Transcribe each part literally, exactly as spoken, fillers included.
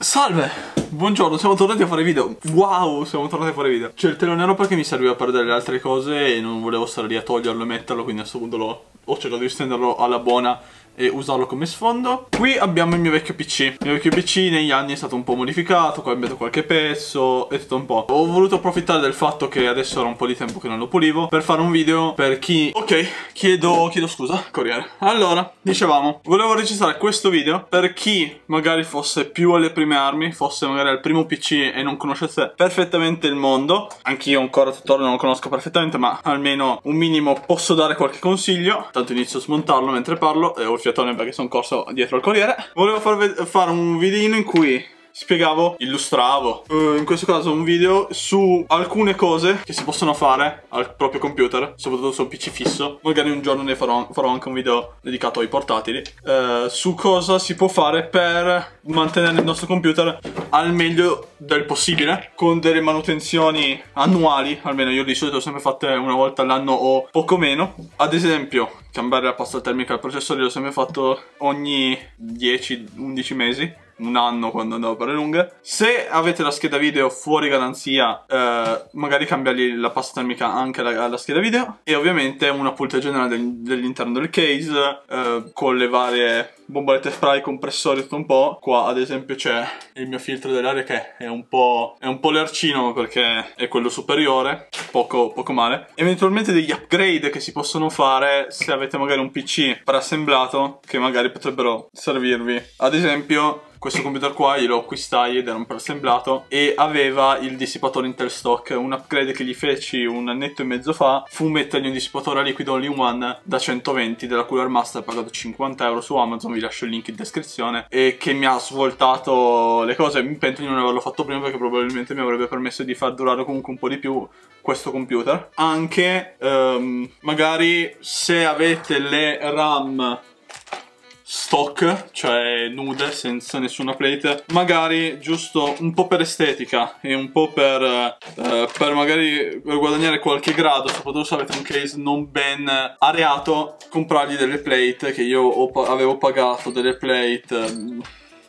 Salve, buongiorno, siamo tornati a fare video. Wow, siamo tornati a fare video. C'è il telo nero perché mi serviva per delle altre cose e non volevo stare lì a toglierlo e metterlo, quindi a questo punto l'ho ho cercato di stenderlo alla buona e usarlo come sfondo. Qui abbiamo il mio vecchio P C. Il mio vecchio P C negli anni è stato un po' modificato, qua ho cambiato qualche pezzo e tutto un po'. Ho voluto approfittare del fatto che adesso era un po' di tempo che non lo pulivo per fare un video per chi... Ok, chiedo, chiedo scusa, corriere. Allora, dicevamo, volevo registrare questo video per chi magari fosse più alle prime armi, fosse magari al primo P C e non conoscesse perfettamente il mondo. Anch'io ancora tuttora non lo conosco perfettamente, ma almeno un minimo posso dare qualche consiglio. Tanto inizio a smontarlo mentre parlo e ho il perché sono corso dietro al corriere. Volevo far fare un videino in cui spiegavo, illustravo uh, in questo caso un video su alcune cose che si possono fare al proprio computer, soprattutto sul P C fisso. Magari un giorno ne farò, farò anche un video dedicato ai portatili, uh, su cosa si può fare per mantenere il nostro computer al meglio del possibile, con delle manutenzioni annuali. Almeno io di solito ho sempre fatte una volta all'anno o poco meno. Ad esempio, cambiare la pasta termica al processore l'ho sempre fatto ogni dieci undici mesi, un anno quando andavo per le lunghe. Se avete la scheda video fuori garanzia, eh, magari cambiargli la pasta termica anche alla, alla scheda video. E ovviamente una pulita generale del, dell'interno del case, eh, con le varie bombolette spray, compressori, tutto un po'. Qua ad esempio c'è il mio filtro dell'aria che è un po' è un po' lercino perché è quello superiore, poco, poco male. Eventualmente degli upgrade che si possono fare se avete magari un P C preassemblato, che magari potrebbero servirvi. Ad esempio questo computer qua io lo acquistai ed era un preassemblato e aveva il dissipatore Intel stock. Un upgrade che gli feci un annetto e mezzo fa fu mettergli un dissipatore a liquido Only One da centoventi della Cooler Master, pagato cinquanta euro su Amazon, vi lascio il link in descrizione, e che mi ha svoltato le cose. Mi pento di non averlo fatto prima perché probabilmente mi avrebbe permesso di far durare comunque un po' di più questo computer. Anche um, magari se avete le RAM stock, cioè nude, senza nessuna plate, magari giusto un po' per estetica e un po' per, eh, per magari per guadagnare qualche grado, soprattutto se avete un case non ben areato, comprargli delle plate, che io ho, avevo pagato delle plate, eh,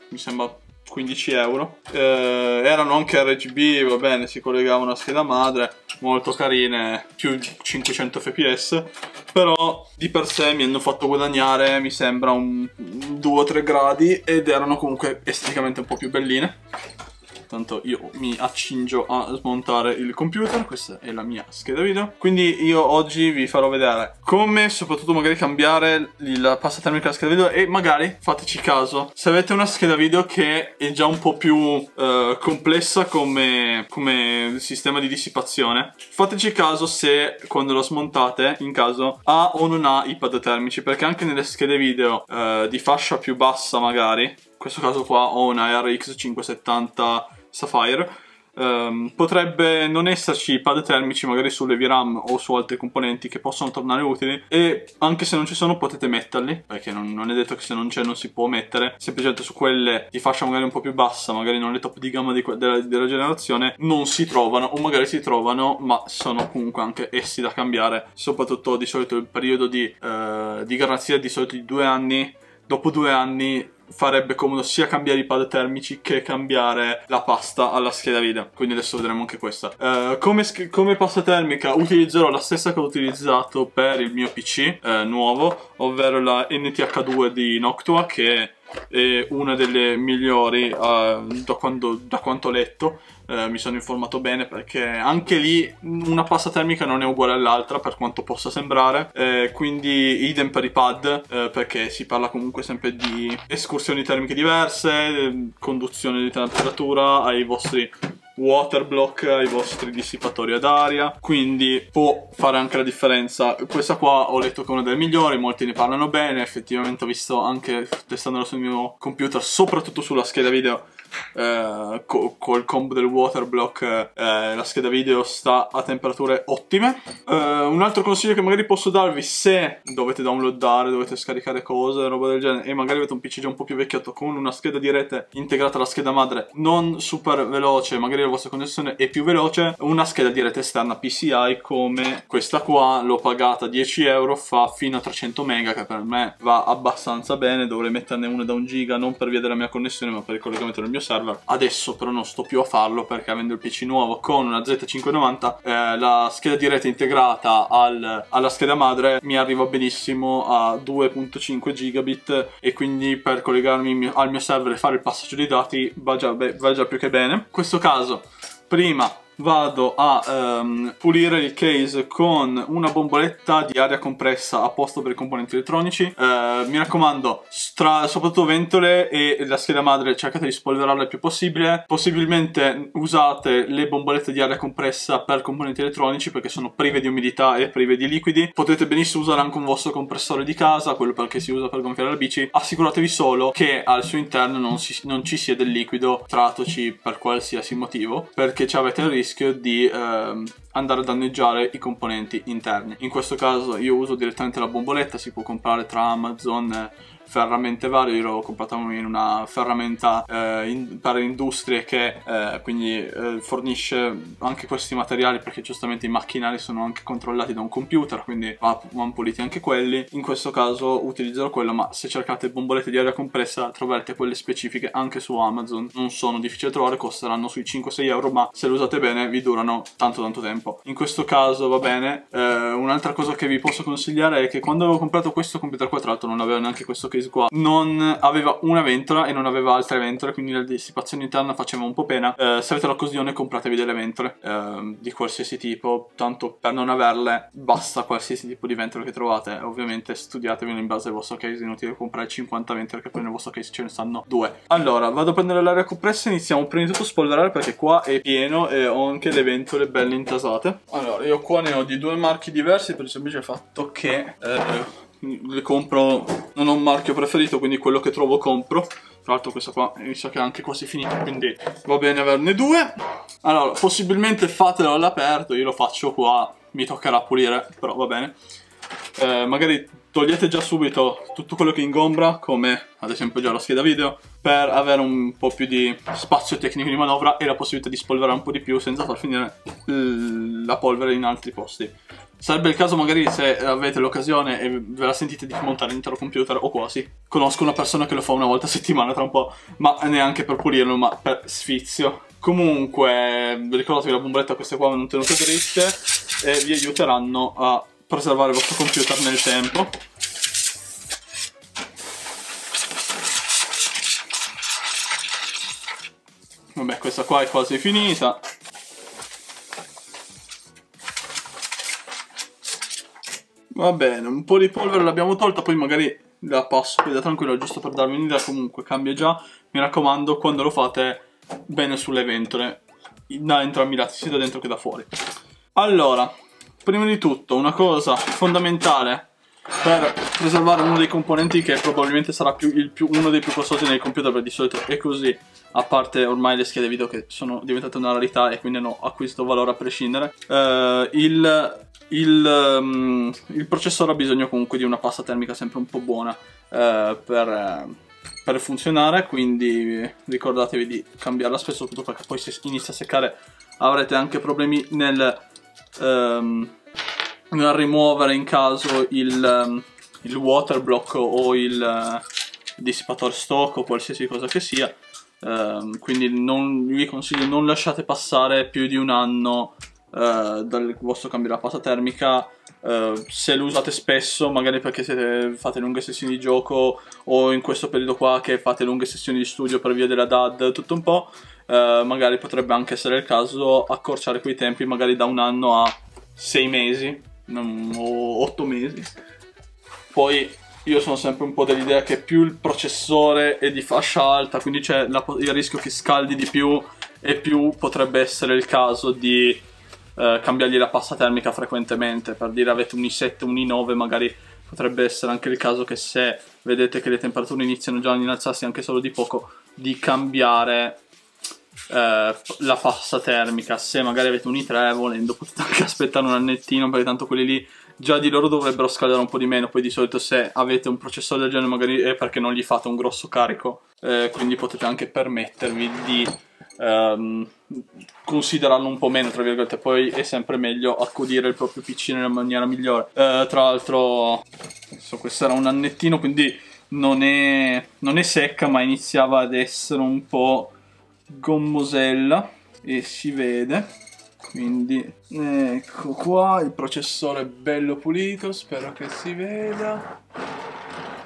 mi sembra quindici euro, eh, erano anche R G B, va bene, si collegavano a scheda madre, molto carine, più cinquecento F P S, però di per sé mi hanno fatto guadagnare mi sembra un due o tre gradi ed erano comunque esteticamente un po' più belline. Tanto io mi accingo a smontare il computer. Questa è la mia scheda video, quindi io oggi vi farò vedere come soprattutto magari cambiare la pasta termica della scheda video. E magari fateci caso se avete una scheda video che è già un po' più uh, complessa come, come sistema di dissipazione, fateci caso se quando la smontate in caso ha o non ha i pad termici, perché anche nelle schede video uh, di fascia più bassa, magari in questo caso qua ho una R X cinquecentosettanta Sapphire, um, potrebbe non esserci pad termici magari sulle V RAM o su altri componenti che possono tornare utili, e anche se non ci sono potete metterli, perché non, non è detto che se non c'è non si può mettere. Semplicemente su quelle di fascia magari un po' più bassa, magari non le top di gamma di della, della generazione, non si trovano, o magari si trovano ma sono comunque anche essi da cambiare. Soprattutto di solito il periodo di, uh, di garanzia è di solito di due anni, dopo due anni farebbe comodo sia cambiare i pad termici che cambiare la pasta alla scheda video, quindi adesso vedremo anche questa. uh, come, come pasta termica utilizzerò la stessa che ho utilizzato per il mio P C uh, nuovo, ovvero la N T H due di Noctua, che è una delle migliori uh, da, quando, da quanto ho letto. Uh, mi sono informato bene perché anche lì una pasta termica non è uguale all'altra per quanto possa sembrare, eh, quindi idem per i pad, eh, perché si parla comunque sempre di escursioni termiche diverse, conduzione di temperatura, ai vostri water block, ai vostri dissipatori ad aria, quindi può fare anche la differenza. Questa qua ho letto che è una delle migliori, molti ne parlano bene, effettivamente ho visto anche testandola sul mio computer, soprattutto sulla scheda video. Uh, co col combo del water block, uh, la scheda video sta a temperature ottime. Uh, un altro consiglio che magari posso darvi se dovete downloadare, dovete scaricare cose, roba del genere, e magari avete un P C già un po' più vecchiotto con una scheda di rete integrata alla scheda madre non super veloce, magari la vostra connessione è più veloce, una scheda di rete esterna P C I come questa qua, l'ho pagata dieci euro, fa fino a trecento mega, che per me va abbastanza bene. Dovrei metterne una da un giga, non per via della mia connessione ma per il collegamento del mio mio server. Adesso però non sto più a farlo, perché avendo il P C nuovo con una Z cinquecentonovanta, eh, la scheda di rete integrata al, alla scheda madre mi arriva benissimo a due punto cinque gigabit, e quindi per collegarmi al mio server e fare il passaggio dei dati va già, beh, va già più che bene. In questo caso prima vado a um, pulire il case con una bomboletta di aria compressa apposta per i componenti elettronici. Uh, mi raccomando, tra, soprattutto ventole e la scheda madre cercate di spolverarla il più possibile. Possibilmente usate le bombolette di aria compressa per componenti elettronici, perché sono prive di umidità e prive di liquidi. Potete benissimo usare anche un vostro compressore di casa, quello perché si usa per gonfiare la bici. Assicuratevi solo che al suo interno non, si, non ci sia del liquido, trattoci per qualsiasi motivo, perché ci avete il rischio di ehm, andare a danneggiare i componenti interni. In questo caso io uso direttamente la bomboletta, si può comprare tra Amazon, eh, ferramente varie. Io l'ho comprata in una ferramenta eh, in, per industrie che eh, quindi eh, fornisce anche questi materiali, perché giustamente i macchinari sono anche controllati da un computer, quindi vanno puliti anche quelli. In questo caso utilizzerò quello, ma se cercate bombolette di aria compressa troverete quelle specifiche anche su Amazon. Non sono difficili da trovare, costeranno sui cinque sei euro, ma se le usate bene vi durano tanto tanto tempo. In questo caso va bene. Eh, un'altra cosa che vi posso consigliare è che quando avevo comprato questo computer qua, tra l'altro non avevo neanche questo che qua, non aveva una ventola e non aveva altre ventole, quindi la dissipazione interna faceva un po' pena. Eh, se avete l'occasione compratevi delle ventole eh, di qualsiasi tipo, tanto per non averle basta qualsiasi tipo di ventola che trovate. Ovviamente studiatevelo in base al vostro case, inutile comprare cinquanta ventole che poi nel vostro case ce ne stanno due. Allora vado a prendere l'aria compressa e iniziamo prima di tutto a spolverare, perché qua è pieno e ho anche le ventole belle intasate. Allora io qua ne ho di due marchi diversi, per il semplice fatto che eh, le compro, non ho un marchio preferito, quindi quello che trovo compro. Tra l'altro questa qua mi sa che è anche quasi finita, quindi va bene averne due. Allora possibilmente fatelo all'aperto, io lo faccio qua, mi toccherà pulire, però va bene. eh, magari togliete già subito tutto quello che ingombra, come ad esempio già la scheda video, per avere un po' più di spazio tecnico di manovra e la possibilità di spolverare un po' di più senza far finire la polvere in altri posti. Sarebbe il caso magari, se avete l'occasione e ve la sentite, di montare l'intero computer o quasi. Conosco una persona che lo fa una volta a settimana, tra un po', ma neanche per pulirlo, ma per sfizio. Comunque ricordatevi, la bomboletta, queste qua vanno tenute dritte e vi aiuteranno a preservare il vostro computer nel tempo. Vabbè, questa qua è quasi finita. Va bene, un po' di polvere l'abbiamo tolta, poi magari la passo qui da tranquillo, giusto per darvi un'idea. Comunque cambia già, mi raccomando, quando lo fate bene sulle ventole, da entrambi i lati, sia da dentro che da fuori. Allora, prima di tutto, una cosa fondamentale per preservare uno dei componenti che probabilmente sarà più, il più, uno dei più costosi nel computer, perché di solito è così, a parte ormai le schede video che sono diventate una rarità e quindi hanno acquisito valore a prescindere. Eh, il... Il, um, il processore ha bisogno comunque di una pasta termica sempre un po' buona eh, per, per funzionare, quindi ricordatevi di cambiarla spesso, soprattutto perché poi se inizia a seccare avrete anche problemi nel, um, nel rimuovere in caso il, um, il water block o il uh, dissipatore stock o qualsiasi cosa che sia. Um, quindi non, vi consiglio, non lasciate passare più di un anno Uh, dal vostro cambio della pasta termica. Uh, se lo usate spesso, magari perché siete, fate lunghe sessioni di gioco, o in questo periodo qua che fate lunghe sessioni di studio per via della D A D, tutto un po', uh, magari potrebbe anche essere il caso accorciare quei tempi, magari da un anno a sei mesi non, o otto mesi. Poi io sono sempre un po' dell'idea che più il processore è di fascia alta, quindi c'è il rischio che scaldi di più, e più potrebbe essere il caso di Uh, cambiargli la pasta termica frequentemente. Per dire, avete un i sette, un i nove, magari potrebbe essere anche il caso che, se vedete che le temperature iniziano già a innalzarsi anche solo di poco, di cambiare uh, la pasta termica. Se magari avete un i tre, volendo potete anche aspettare un annettino, perché tanto quelli lì già di loro dovrebbero scaldare un po' di meno. Poi di solito, se avete un processore del genere, magari è perché non gli fate un grosso carico, uh, quindi potete anche permettervi di Um, considerarlo un po' meno, tra virgolette. Poi è sempre meglio accudire il proprio P C nella maniera migliore. uh, tra l'altro, so, questo era un annettino, quindi non è, non è secca, ma iniziava ad essere un po' gommosella e si vede, quindi ecco qua il processore è bello pulito, spero che si veda,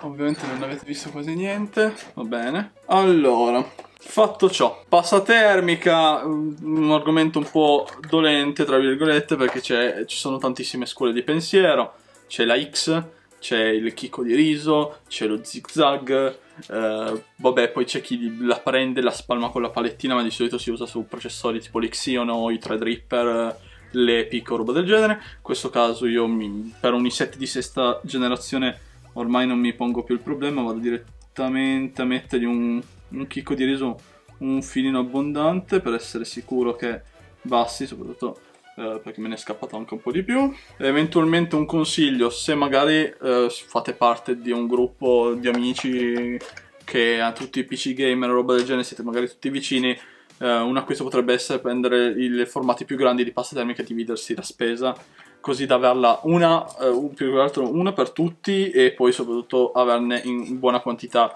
ovviamente non avete visto quasi niente, va bene. Allora, fatto ciò, pasta termica, un argomento un po' dolente tra virgolette, perché ci sono tantissime scuole di pensiero, c'è la X, c'è il chicco di riso, c'è lo zigzag, eh, vabbè, poi c'è chi la prende e la spalma con la palettina, ma di solito si usa su processori tipo l'Xion o i Threadripper, l'Epic o roba del genere. In questo caso io mi, per un i sette di sesta generazione ormai non mi pongo più il problema, vado direttamente a mettergli un, un chicco di riso un filino abbondante per essere sicuro che basti, soprattutto Uh, perché me ne è scappato anche un po' di più. Eventualmente un consiglio: se magari uh, fate parte di un gruppo di amici che ha tutti i P C gamer o roba del genere, siete magari tutti vicini, uh, un acquisto potrebbe essere prendere i formati più grandi di pasta termica e dividersi la spesa, così da averla una, uh, più che altro una per tutti, e poi soprattutto averne in buona quantità.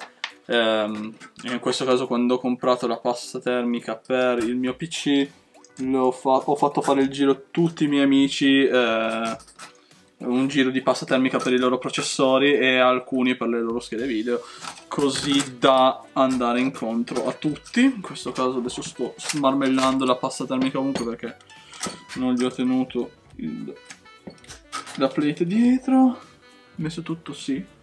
Um, in questo caso, quando ho comprato la pasta termica per il mio P C, L'ho fa- ho fatto fare il giro a tutti i miei amici, eh, un giro di pasta termica per i loro processori e alcuni per le loro schede video, così da andare incontro a tutti. In questo caso adesso sto smarmellando la pasta termica ovunque perché non gli ho tenuto il... la plate dietro. Ho messo tutto, sì.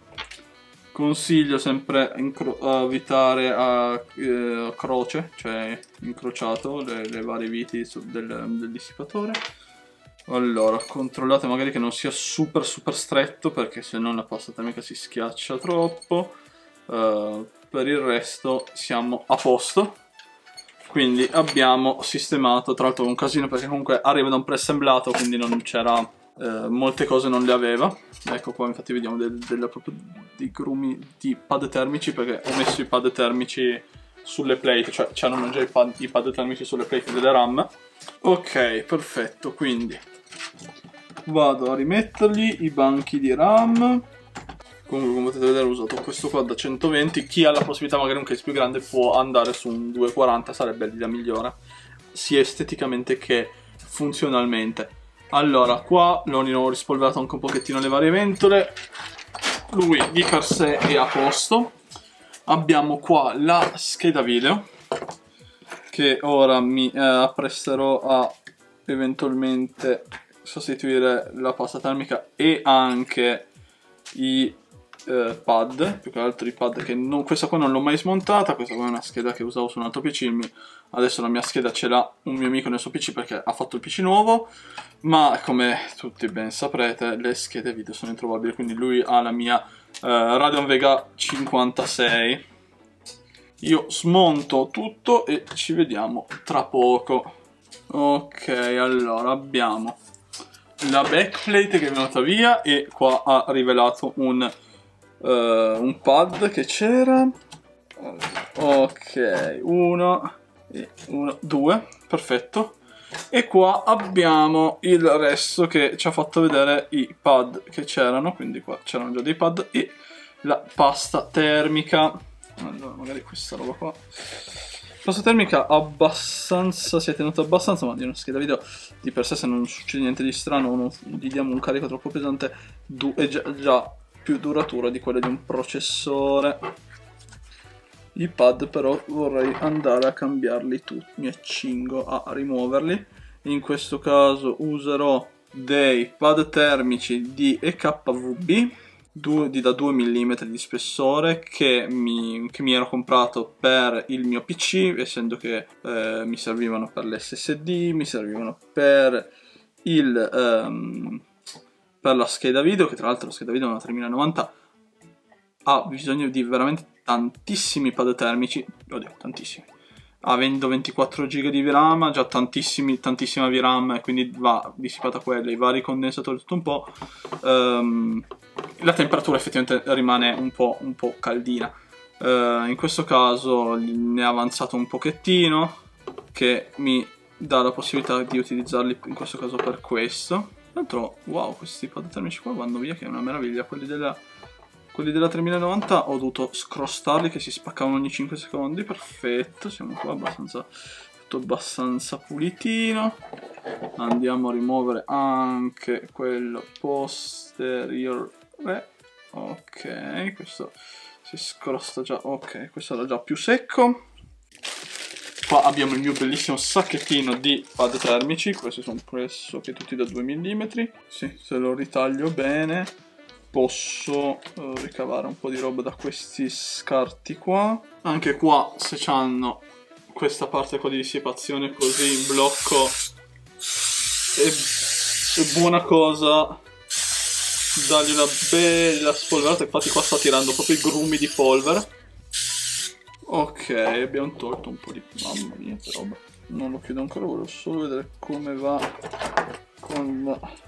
Consiglio sempre a evitare a eh, croce, cioè incrociato, le, le varie viti del, del dissipatore. Allora, controllate magari che non sia super super stretto, perché se no la pasta termica si schiaccia troppo. Uh, per il resto siamo a posto. Quindi abbiamo sistemato, tra l'altro un casino perché comunque arriva da un preassemblato, quindi non c'era... Eh, molte cose non le aveva. Ecco qua, infatti vediamo del, del, proprio dei grumi di pad termici, perché ho messo i pad termici sulle plate, cioè c'erano già i pad, i pad termici sulle plate delle RAM. Ok, perfetto, quindi vado a rimettergli i banchi di RAM. Comunque, come potete vedere, ho usato questo qua da centoventi. Chi ha la possibilità magari un case più grande può andare su un duecentoquaranta, sarebbe la migliore sia esteticamente che funzionalmente. Allora, qua l'ho rispolverato anche un pochettino le varie ventole, lui di per sé è a posto. Abbiamo qua la scheda video, che ora mi eh, appresterò a eventualmente sostituire la pasta termica e anche i eh, pad, più che altro i pad che non... Questa qua non l'ho mai smontata, questa qua è una scheda che usavo su un altro P C, mi... adesso la mia scheda ce l'ha un mio amico nel suo P C perché ha fatto il P C nuovo, ma come tutti ben saprete le schede video sono introvabili, quindi lui ha la mia eh, Radeon Vega cinquantasei. Io smonto tutto e ci vediamo tra poco. Ok, allora abbiamo la backplate che è venuta via e qua ha rivelato un, eh, un pad che c'era. Ok, uno... uno, due, perfetto. E qua abbiamo il resto che ci ha fatto vedere i pad che c'erano, quindi qua c'erano già dei pad e la pasta termica. Allora, magari questa roba qua, pasta termica abbastanza, si è tenuta abbastanza, ma di una scheda video di per sé, se non succede niente di strano, non gli diamo un carico troppo pesante, è già, già più duratura di quella di un processore. I pad però vorrei andare a cambiarli tutti, mi accingo a rimuoverli. In questo caso userò dei pad termici di E K V B due, di da due millimetri di spessore, che mi, che mi ero comprato per il mio P C, essendo che eh, mi servivano per l'S S D, mi servivano per, il, ehm, per la scheda video, che tra l'altro la scheda video è una tremila novanta, ha bisogno di veramente tantissimi pad termici, oddio, tantissimi, avendo ventiquattro giga di V RAM, già tantissimi, tantissima V RAM, quindi va dissipata quella, i vari condensatori, tutto un po'. Um, la temperatura effettivamente rimane un po', un po' caldina. Uh, in questo caso ne è avanzato un pochettino, che mi dà la possibilità di utilizzarli in questo caso per questo. Tra l'altro, wow, questi pad termici qua vanno via, che è una meraviglia, quelli della... Quelli della tremilanovanta ho dovuto scrostarli che si spaccavano ogni cinque secondi. Perfetto, siamo qua abbastanza, tutto abbastanza pulitino. Andiamo a rimuovere anche quello posteriore. Ok, questo si scrosta già. Ok, questo era già più secco. Qua abbiamo il mio bellissimo sacchettino di pad termici, questi sono pressoché tutti da due millimetri. Sì, se lo ritaglio bene posso eh, ricavare un po' di roba da questi scarti qua. Anche qua, se c'hanno questa parte qua di dissipazione così in blocco, è, è buona cosa dargli una bella spolverata. Infatti qua sta tirando proprio i grumi di polvere. Ok, abbiamo tolto un po' di... mamma mia che roba. Non lo chiudo ancora, volevo solo vedere come va con la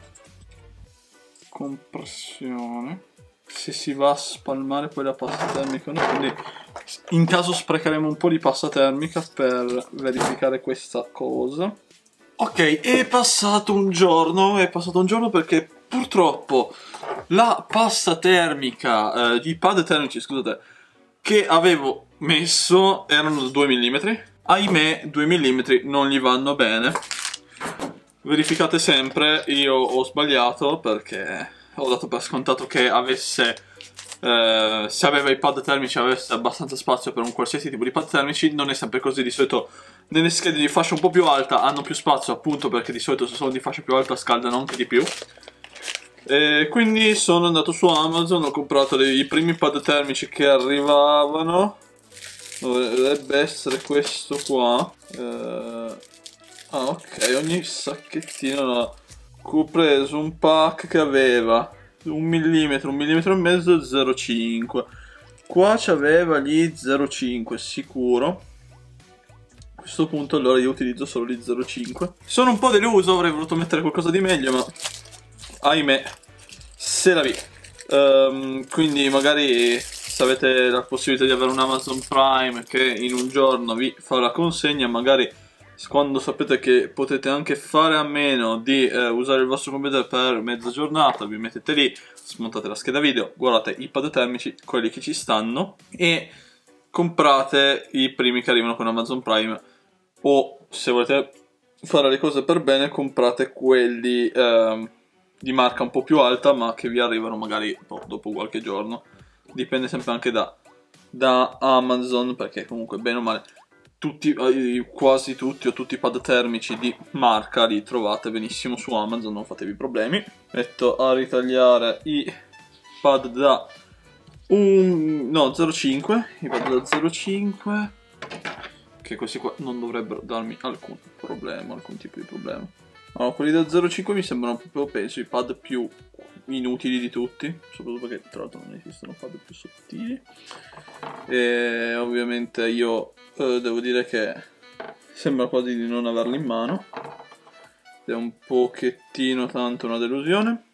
compressione, se si va a spalmare poi la pasta termica o no. Quindi in caso sprecheremo un po' di pasta termica per verificare questa cosa. Ok, è passato un giorno, è passato un giorno perché purtroppo la pasta termica, eh, i pad termici scusate, che avevo messo erano due millimetri. Ahimè, due millimetri non gli vanno bene. Verificate sempre. Io ho sbagliato perché ho dato per scontato che avesse eh, se aveva i pad termici avesse abbastanza spazio per un qualsiasi tipo di pad termici. Non è sempre così, di solito nelle schede di fascia un po' più alta hanno più spazio, appunto perché di solito se sono di fascia più alta scaldano anche di più. E quindi sono andato su Amazon, ho comprato dei, i primi pad termici che arrivavano. Dovrebbe essere questo qua. eh, Ah ok, ogni sacchettino no. Ho preso un pack che aveva un millimetro, un millimetro e mezzo, zero virgola cinque. Qua c'aveva gli zero virgola cinque sicuro. A questo punto allora io utilizzo solo gli zero virgola cinque. Sono un po' deluso, avrei voluto mettere qualcosa di meglio, ma ahimè se la vi. um, Quindi magari se avete la possibilità di avere un Amazon Prime che in un giorno vi fa la consegna, magari quando sapete che potete anche fare a meno di eh, usare il vostro computer per mezza giornata, vi mettete lì, smontate la scheda video, guardate i pad termici, quelli che ci stanno, e comprate i primi che arrivano con Amazon Prime. O se volete fare le cose per bene, comprate quelli eh, di marca un po' più alta ma che vi arrivano magari boh, dopo qualche giorno. Dipende sempre anche da, da Amazon, perché comunque bene o male tutti, quasi tutti o tutti i pad termici di marca li trovate benissimo su Amazon, non fatevi problemi. Metto a ritagliare i pad da un, no, zero virgola cinque, i pad da zero virgola cinque, che questi qua non dovrebbero darmi alcun problema, alcun tipo di problema. Allora, quelli da zero virgola cinque mi sembrano proprio, penso, i pad più inutili di tutti, soprattutto perché tra l'altro non esistono pad più sottili. E ovviamente io eh, devo dire che sembra quasi di non averli in mano, è un pochettino tanto una delusione.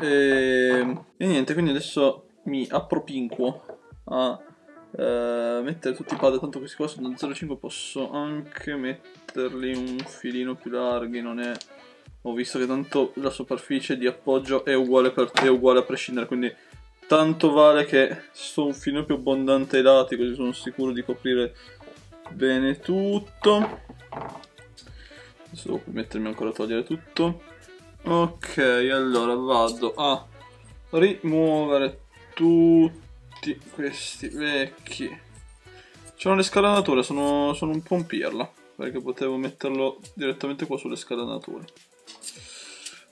E, e niente, quindi adesso mi appropinquo a Uh, mettere tutti i pad, tanto questi qua sono da zero virgola cinque, posso anche metterli un filino più larghi, non è... ho visto che tanto la superficie di appoggio è uguale per te, è uguale a prescindere, quindi tanto vale che sto un filino più abbondante ai lati, così sono sicuro di coprire bene tutto. Adesso devo mettermi ancora a togliere tutto. Ok, allora vado a rimuovere tutto. Questi vecchi c'erano le scalanature, sono, sono un po' un pirla perché potevo metterlo direttamente qua sulle scalanature.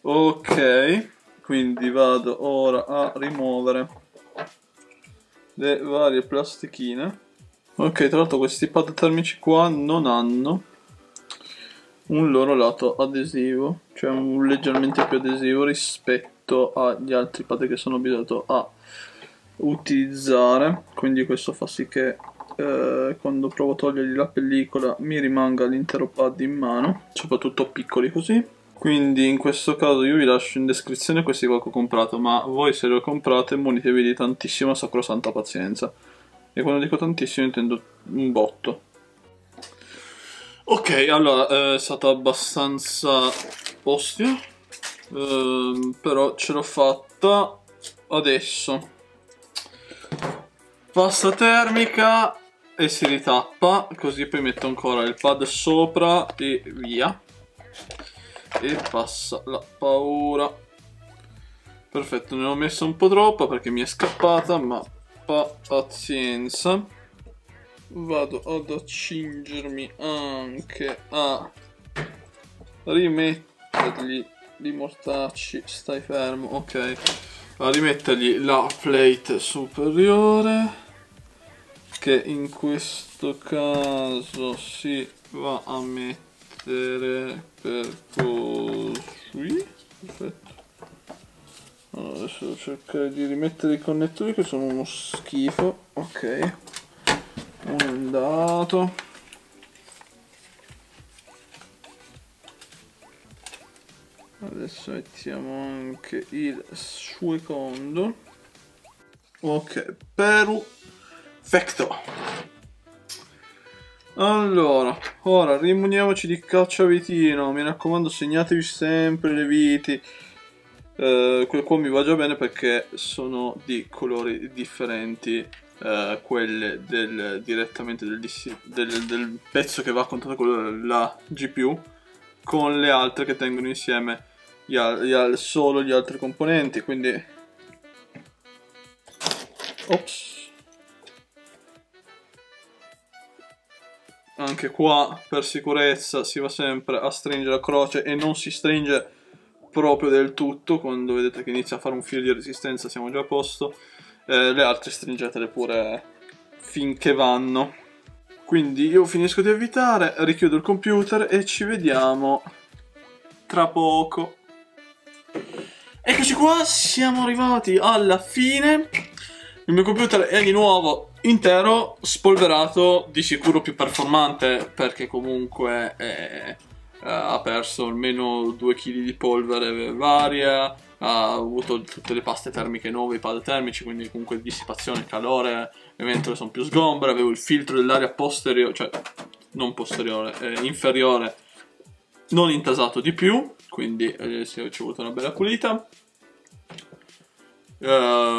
Ok, quindi vado ora a rimuovere le varie plastichine. Ok, tra l'altro questi pad termici qua non hanno un loro lato adesivo, cioè un leggermente più adesivo rispetto agli altri pad che sono abituato a utilizzare, quindi questo fa sì che eh, quando provo a togliergli la pellicola mi rimanga l'intero pad in mano, soprattutto piccoli così. Quindi in questo caso io vi lascio in descrizione questi qua che ho comprato, ma voi se lo comprate munitevi di tantissima sacrosanta pazienza, e quando dico tantissimo intendo un botto. Ok, allora è stata abbastanza ostia, ehm, però ce l'ho fatta. Adesso pasta termica e si ritappa, così poi metto ancora il pad sopra e via, e passa la paura. Perfetto, ne ho messa un po' troppa perché mi è scappata, ma pazienza. Vado ad accingermi anche a rimettergli di mortacci, stai fermo, ok, a rimettergli la plate superiore, che in questo caso si va a mettere per così. Perfetto, allora adesso devo cercare di rimettere i connettori che sono uno schifo. Ok, uno è andato. Adesso mettiamo anche il secondo. Ok, perfetto. Allora, ora rimuniamoci di cacciavitino. Mi raccomando, segnatevi sempre le viti. Eh, quel qua mi va già bene perché sono di colori differenti. Eh, quelle del, direttamente del, del, del pezzo che va a contatto con la G P U, con le altre che tengono insieme gli al, gli al, solo gli altri componenti, quindi ops, anche qua per sicurezza si va sempre a stringere la croce e non si stringe proprio del tutto. Quando vedete che inizia a fare un filo di resistenza siamo già a posto. Eh, le altre stringetele pure finché vanno. Quindi io finisco di avvitare, richiudo il computer e ci vediamo tra poco. Eccoci qua, siamo arrivati alla fine. Il mio computer è di nuovo intero, spolverato, di sicuro più performante perché comunque è, eh, ha perso almeno due chili di polvere varia, ha avuto tutte le paste termiche nuove, i pad termici, quindi comunque dissipazione, calore, le ventole sono più sgombre, avevo il filtro dell'aria posteriore, cioè non posteriore, eh, inferiore, non intasato di più, quindi eh, ci ho avuto una bella pulita. Eh,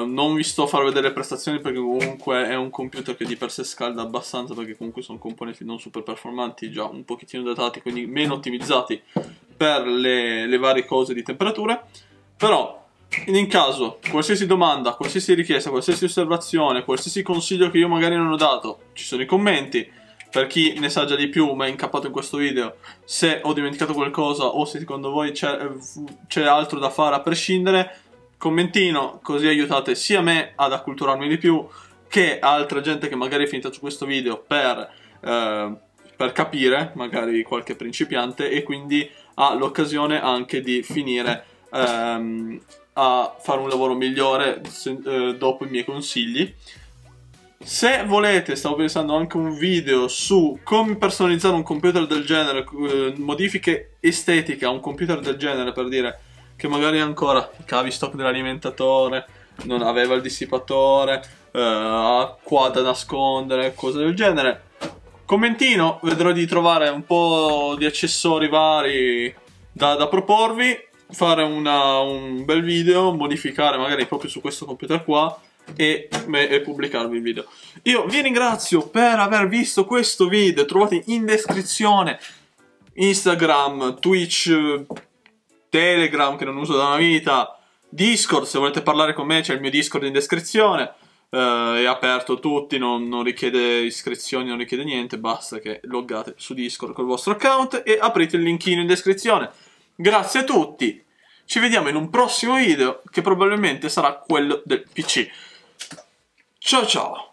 non vi sto a far vedere le prestazioni perché comunque è un computer che di per sé scalda abbastanza, perché comunque sono componenti non super performanti, già un pochettino datati, quindi meno ottimizzati per le, le varie cose di temperatura. Però, in caso, qualsiasi domanda, qualsiasi richiesta, qualsiasi osservazione, qualsiasi consiglio che io magari non ho dato, ci sono i commenti. Per chi ne sa già di più ma è incappato in questo video, se ho dimenticato qualcosa o se secondo voi c'è altro da fare a prescindere, commentino, così aiutate sia me ad acculturarmi di più che altra gente che magari è finita su questo video per, eh, per capire, magari qualche principiante, e quindi ha l'occasione anche di finire Ehm, a fare un lavoro migliore se, eh, dopo i miei consigli. Se volete, stavo pensando anche un video su come personalizzare un computer del genere, eh, modifiche estetiche a un computer del genere, per dire che magari ancora i cavi stock dell'alimentatore, non aveva il dissipatore, eh, acqua da nascondere, cose del genere. Commentino, vedrò di trovare un po' di accessori vari da, da proporvi, fare una, un bel video, modificare magari proprio su questo computer qua e, e pubblicarvi il video. Io vi ringrazio per aver visto questo video, trovate in descrizione Instagram, Twitch, Telegram che non uso da una vita, Discord, se volete parlare con me c'è il mio Discord in descrizione, eh, è aperto a tutti, non, non richiede iscrizioni, non richiede niente, basta che loggate su Discord col vostro account e aprite il linkino in descrizione. Grazie a tutti, ci vediamo in un prossimo video che probabilmente sarà quello del P C. Ciao ciao!